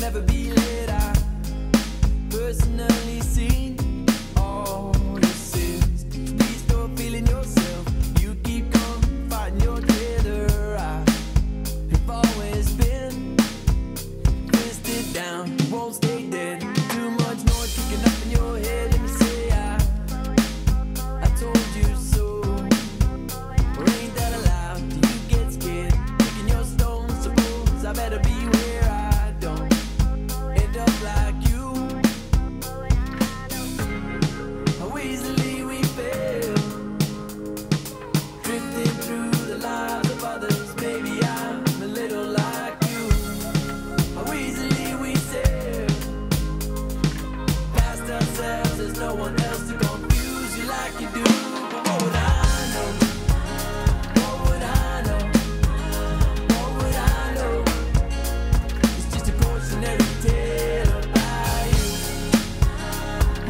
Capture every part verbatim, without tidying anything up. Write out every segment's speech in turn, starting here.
Never be lit. I personally seen all this is. Please stop feeling yourself. You keep going, fighting your traitor. I have always been twisted down, won't stay dead. Too much noise kicking up in your head. Let me say I, I told you so. Or ain't that allowed? Do you get scared? Picking your stones, suppose I better beware. There's no one else to confuse you like you do. What would I know? What would I know? What would I know? It's just a cautionary tale about you.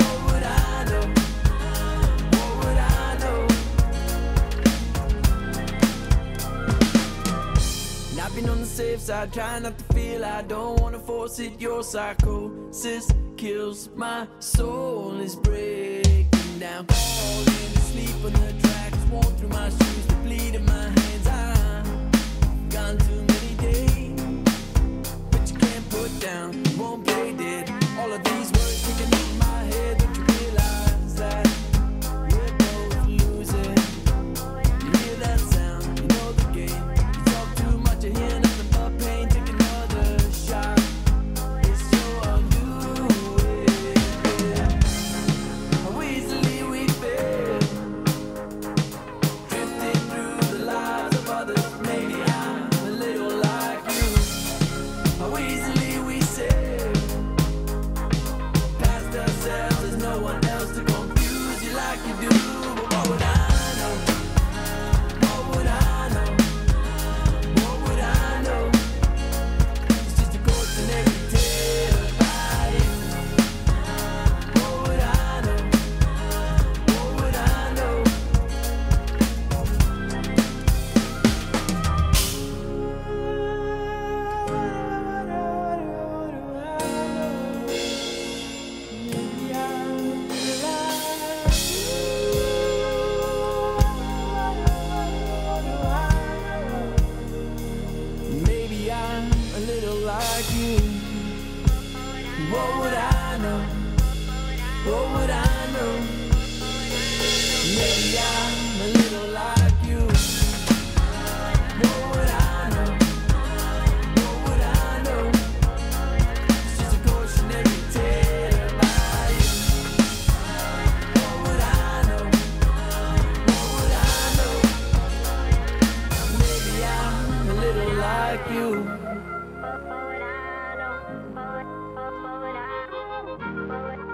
What would I know? What would I know? And I've been on the safe side, trying not to feel. I don't want to force it, your psychosis kills my soul, is breaking down. Falling asleep on the tracks, worn through my shoes, the bleed in my hands. I've gone too many days, but you can't put down, you won't play dead. All of these words kicking in my head. Don't you realize that we're both losing? You hear that sound, you know the game. You talk too much, you hear nothing but pain. Take another shot. Like you. What would I know? What would I know? Maybe I'm a little like you. What would I know? What would I know? It's just a cautionary tale about you. What would I know? What would I know? Maybe I'm a little like you. What would I know? What would I know?